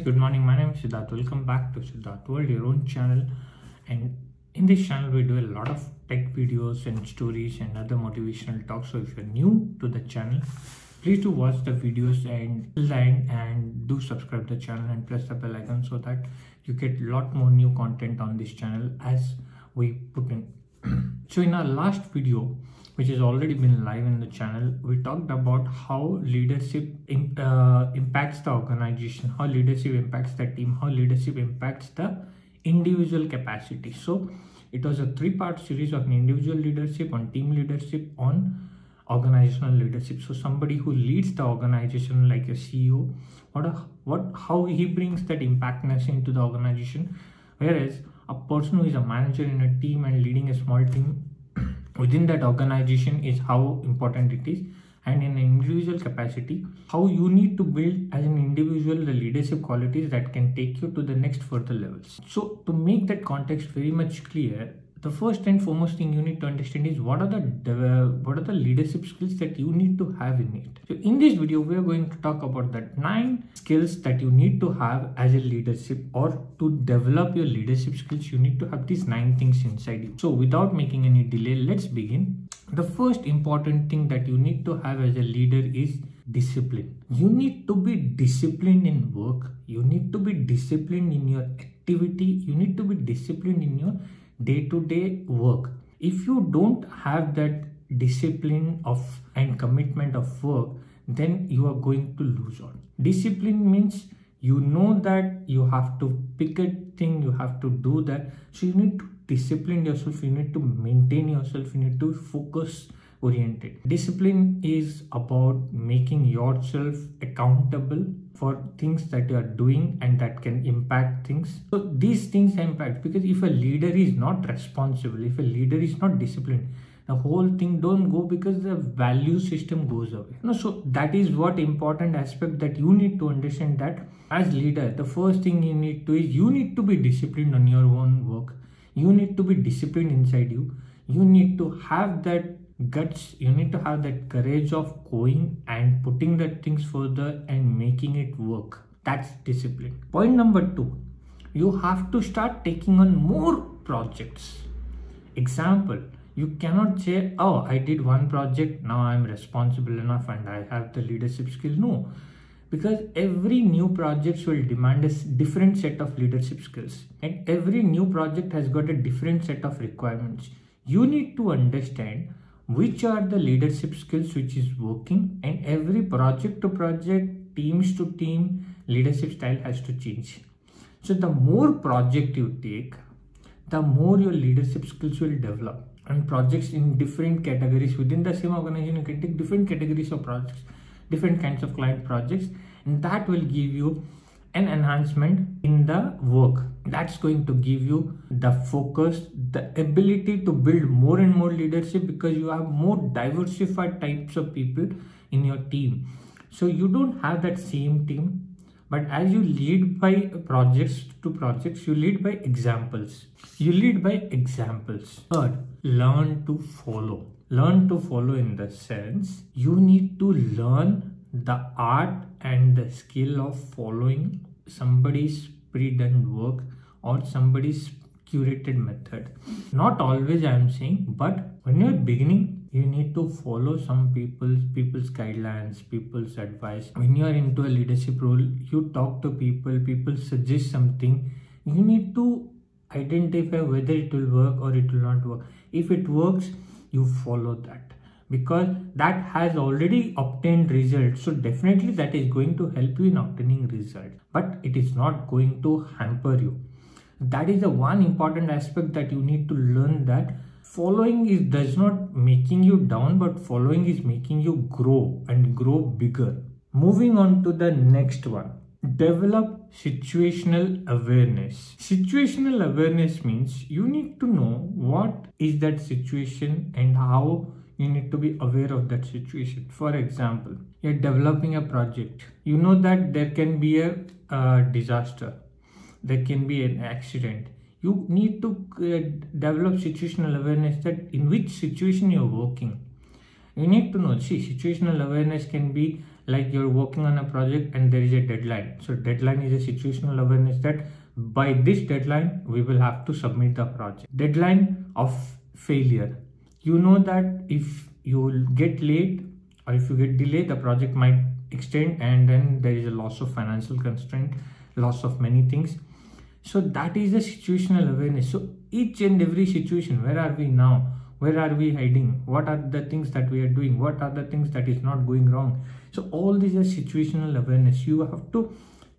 guys, good morning. My name is Sidharth. Welcome back to Sidharthworld, your own channel. And in this channel, we do a lot of tech videos and stories and other motivational talks. So if you're new to the channel, please do watch the videos and till the end, and do subscribe to the channel and press the bell icon so that you get a lot more new content on this channel as we put in. So in our last video, which has already been live in the channel, we talked about how leadership impacts the organization, how leadership impacts the team, how leadership impacts the individual capacity. So it was a three-part series on individual leadership, on team leadership, on organizational leadership. So somebody who leads the organization, like a CEO, how he brings that impactness into the organization, whereas a person who is a manager in a team and leading a small team within that organization is how important it is. And in an individual capacity, how you need to build as an individual the leadership qualities that can take you to the next further levels. So to make that context very much clear, the first and foremost thing you need to understand is what are the leadership skills that you need to have in it. So in this video, we are going to talk about that 9 skills that you need to have as a leadership, or to develop your leadership skills, you need to have these 9 things inside you. So without making any delay, let's begin. The first important thing that you need to have as a leader is discipline. You need to be disciplined in work. You need to be disciplined in your activity. You need to be disciplined in your day-to-day work. If you don't have that discipline and commitment of work, then you are going to lose out. Discipline means you know that you have to pick a thing, you have to do that. So you need to discipline yourself, you need to maintain yourself, you need to focus oriented. Discipline is about making yourself accountable for things that you are doing and that can impact things. So these things impact, because if a leader is not responsible, if a leader is not disciplined, the whole thing don't go, because the value system goes away. No, so that is what important aspect that you need to understand, that as leader, the first thing you need to is you need to be disciplined on your own work. You need to be disciplined inside you. You need to have that guts, you need to have that courage of going and putting the things further and making it work. That's discipline. Point number 2, you have to start taking on more projects. Example, you cannot say, oh, I did one project, now I'm responsible enough and I have the leadership skill. No, because every new project will demand a different set of leadership skills, and every new project has got a different set of requirements. You need to understand which are the leadership skills which is working, and every project to project, teams to team, leadership style has to change. So the more project you take, the more your leadership skills will develop. And projects in different categories within the same organization, you can take different categories of projects, different kinds of client projects, and that will give you an enhancement in the work. That's going to give you the focus, the ability to build more and more leadership, because you have more diversified types of people in your team. So you don't have that same team, but as you lead by projects to projects, you lead by examples. Third, learn to follow. Learn to follow in the sense you need to learn the art and the skill of following somebody's pre-done work or somebody's curated method. Not always, I am saying, but when you're beginning, you need to follow some people's guidelines, people's advice. When you are into a leadership role, you talk to people suggest something. You need to identify whether it will work or it will not work. If it works, you follow that, because that has already obtained results. So definitely that is going to help you in obtaining results, but it is not going to hamper you. That is the one important aspect that you need to learn, that following does not making you down, but following is making you grow and grow bigger. Moving on to the next one, develop situational awareness. Situational awareness means you need to know what is that situation and how you need to be aware of that situation. For example, you're developing a project. You know that there can be a disaster. There can be an accident. You need to develop situational awareness, that in which situation you're working. You need to know, see, situational awareness can be like you're working on a project and there is a deadline. So deadline is a situational awareness that by this deadline, we will have to submit the project. Deadline of failure. You know that if you get late or if you get delayed, the project might extend and then there is a loss of financial constraint, loss of many things. So that is the situational awareness. So each and every situation, where are we now? Where are we heading? What are the things that we are doing? What are the things that is not going wrong? So all these are situational awareness. You have to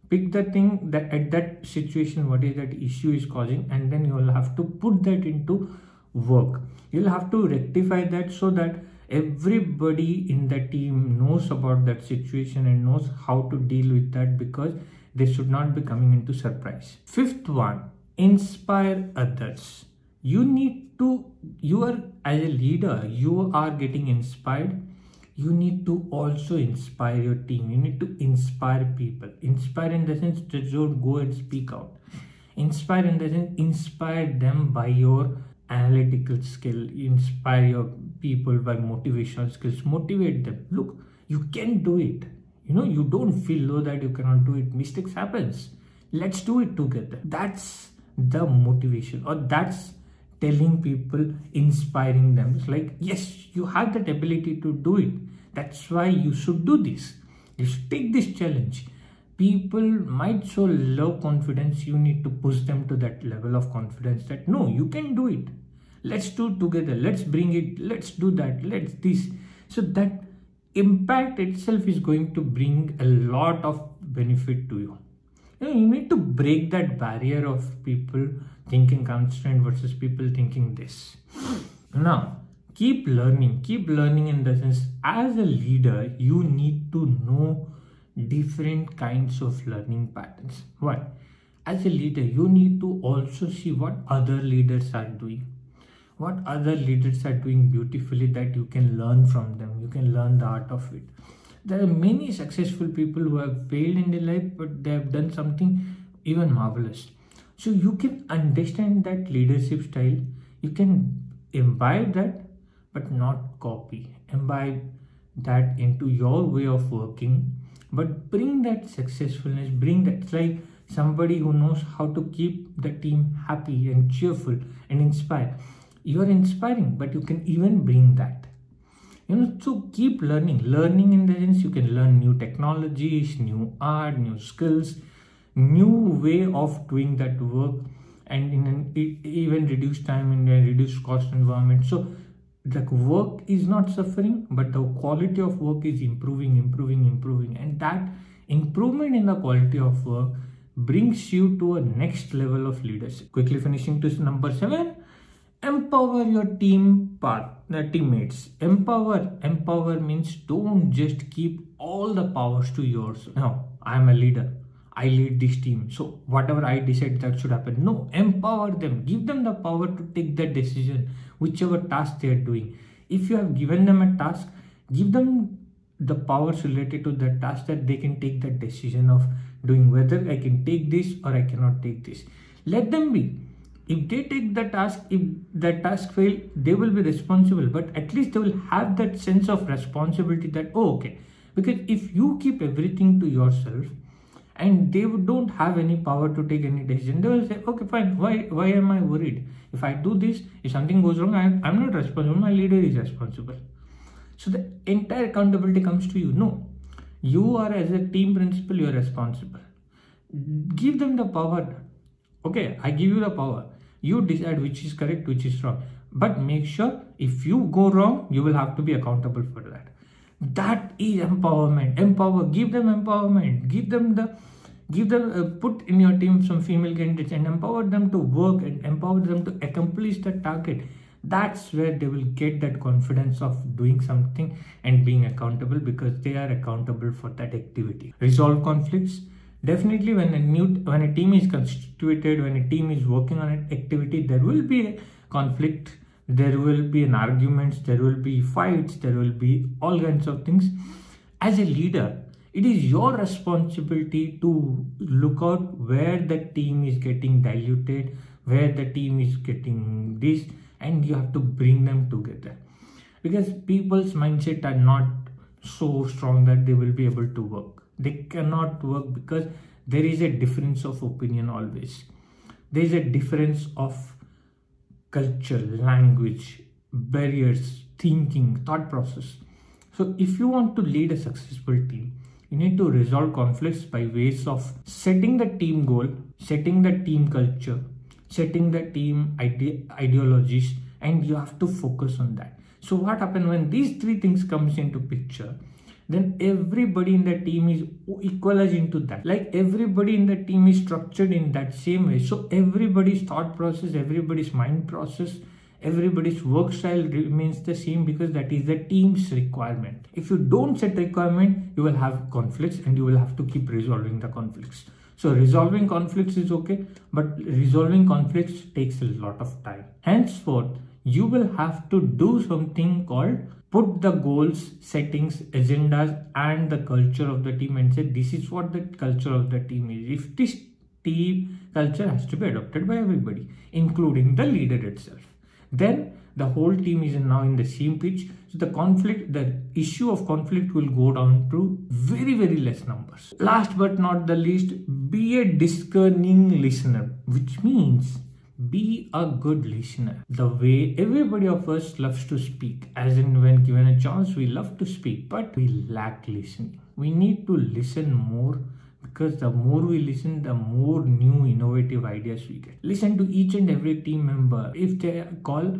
pick the thing that at that situation, what is that issue is causing, and then you will have to put that into work. You'll have to rectify that so that everybody in the team knows about that situation and knows how to deal with that, because they should not be coming into surprise. Fifth one, inspire others. You need to, you are as a leader, you are getting inspired. You need to also inspire your team. You need to inspire people. Inspire in the sense just don't go and speak out. Inspire in the sense, inspire them by your analytical skill. Inspire your people by motivational skills. Motivate them. Look, you can do it. You know, you don't feel low that you cannot do it. Mistakes happens. Let's do it together. That's the motivation, or that's telling people, inspiring them. It's like, yes, you have that ability to do it. That's why you should do this. You should take this challenge. People might show low confidence. You need to push them to that level of confidence that no, you can do it. Let's do it together. Let's bring it. Let's do that. Let's this. So that impact itself is going to bring a lot of benefit to you. You need to break that barrier of people thinking constraint versus people thinking this. Now, keep learning. Keep learning in the sense, as a leader, you need to know different kinds of learning patterns. Why? As a leader, you need to also see what other leaders are doing. What other leaders are doing beautifully that you can learn from them. You can learn the art of it. There are many successful people who have failed in their life, but they have done something even marvelous. So you can understand that leadership style. You can imbibe that, but not copy. Imbibe that into your way of working, but bring that successfulness, bring that. It's like somebody who knows how to keep the team happy and cheerful and inspired. You are inspiring, but you can even bring that. You know, so keep learning. Learning in the sense you can learn new technologies, new art, new skills, new way of doing that work, and in an even reduced time, in a reduced cost environment. So the work is not suffering, but the quality of work is improving. And that improvement in the quality of work brings you to a next level of leadership. Quickly finishing to number 7. Empower your teammates. Empower means don't just keep all the powers to yourself. No, I am a leader. I lead this team. So whatever I decide, that should happen. No, empower them. Give them the power to take that decision, whichever task they are doing. If you have given them a task, give them the powers related to that task that they can take that decision of doing whether I can take this or I cannot take this. Let them be. If they take the task, if that task fails, they will be responsible. But at least they will have that sense of responsibility that, oh, okay. Because if you keep everything to yourself and they don't have any power to take any decision, they will say, okay, fine. Why am I worried? If I do this, if something goes wrong, I'm not responsible. My leader is responsible. So the entire accountability comes to you. No, you are as a team principal, you are responsible. Give them the power. Okay, I give you the power. You decide which is correct, which is wrong. But make sure if you go wrong, you will have to be accountable for that. That is empowerment. Empower. Give them empowerment. Put in your team some female candidates and empower them to work and empower them to accomplish the target. That's where they will get that confidence of doing something and being accountable, because they are accountable for that activity. Resolve conflicts. Definitely when a team is constituted, when a team is working on an activity, there will be a conflict, there will be an arguments, there will be fights, there will be all kinds of things. As a leader, it is your responsibility to look out where the team is getting diluted, where the team is getting this, and you have to bring them together. because people's mindset are not so strong that they will be able to work. They cannot work because there is a difference of opinion always. There is a difference of culture, language, barriers, thinking, thought process. So if you want to lead a successful team, you need to resolve conflicts by ways of setting the team goal, setting the team culture, setting the team ideologies, and you have to focus on that. So what happens when these three things comes into picture, then everybody in the team is equalized into that. Like everybody in the team is structured in that same way. So everybody's thought process, everybody's mind process, everybody's work style remains the same because that is the team's requirement. If you don't set requirement, you will have conflicts and you will have to keep resolving the conflicts. So resolving conflicts is okay, but resolving conflicts takes a lot of time. Henceforth, you will have to do something called put the goals, settings, agendas and the culture of the team and say this is what the culture of the team is. If this team culture has to be adopted by everybody, including the leader itself, then the whole team is now in the same pitch. So the conflict, the issue of conflict will go down to very, very less numbers. Last but not the least, be a discerning listener, which means be a good listener. The way everybody of us loves to speak, as in when given a chance, we love to speak, but we lack listening. We need to listen more because the more we listen, the more new innovative ideas we get. Listen to each and every team member. If they call,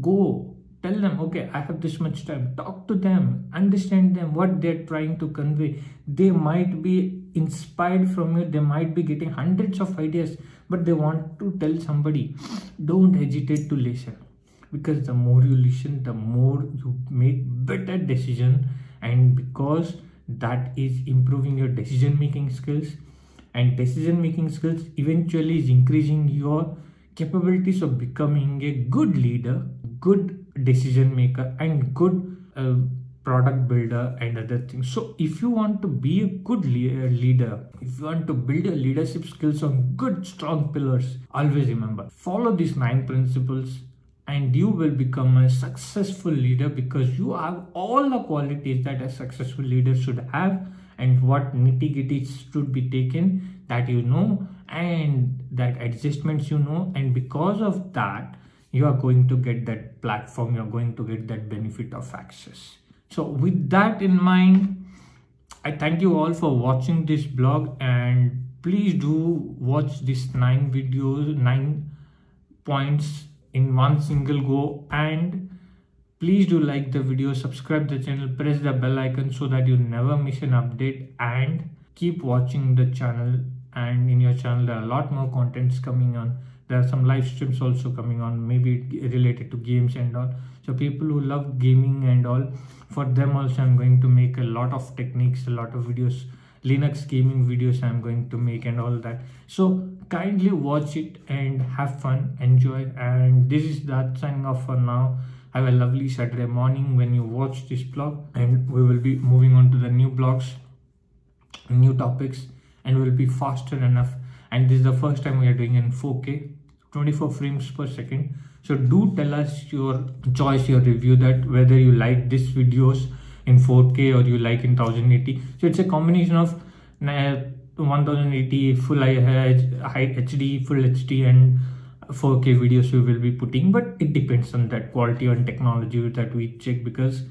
go tell them, okay, I have this much time. Talk to them, understand them, what they're trying to convey. They might be inspired from you. They might be getting hundreds of ideas, but they want to tell somebody. Don't hesitate to listen, because the more you listen, the more you make better decision, and because that is improving your decision making skills, and decision making skills eventually is increasing your capabilities of becoming a good leader, good decision maker and good product builder and other things. So if you want to be a good leader, if you want to build your leadership skills on good strong pillars, always remember, follow these 9 principles and you will become a successful leader because you have all the qualities that a successful leader should have and what nitty-gritties should be taken that you know and that adjustments you know, and because of that you are going to get that platform, you are going to get that benefit of access. So with that in mind, I thank you all for watching this blog and please do watch these 9 videos, 9 points in one single go, and please do like the video, subscribe the channel, press the bell icon so that you never miss an update and keep watching the channel. And in your channel there are a lot more contents coming on. There are some live streams also coming on, maybe related to games and all. So people who love gaming and all, for them also I'm going to make a lot of techniques, a lot of videos, Linux gaming videos I'm going to make and all that. So kindly watch it and have fun, enjoy, and this is that signing off for now. Have a lovely Saturday morning when you watch this blog, and we will be moving on to the new blogs, new topics, and will be faster enough. And this is the first time we are doing in 4K, 24 frames per second. So do tell us your choice, your review, that whether you like these videos in 4K or you like in 1080. So it's a combination of 1080 full HD, full HD and 4K videos we will be putting, but it depends on that quality and technology that we check, because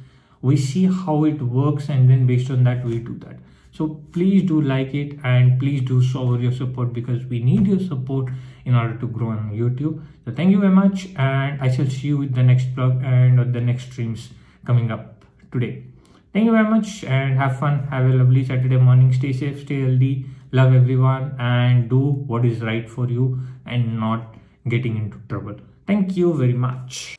we see how it works and then based on that we do that. So please do like it and please do show your support, because we need your support in order to grow on YouTube. So thank you very much, and I shall see you with the next vlog and on the next streams coming up today. Thank you very much and have fun. Have a lovely Saturday morning. Stay safe, stay healthy, love everyone and do what is right for you and not getting into trouble. Thank you very much.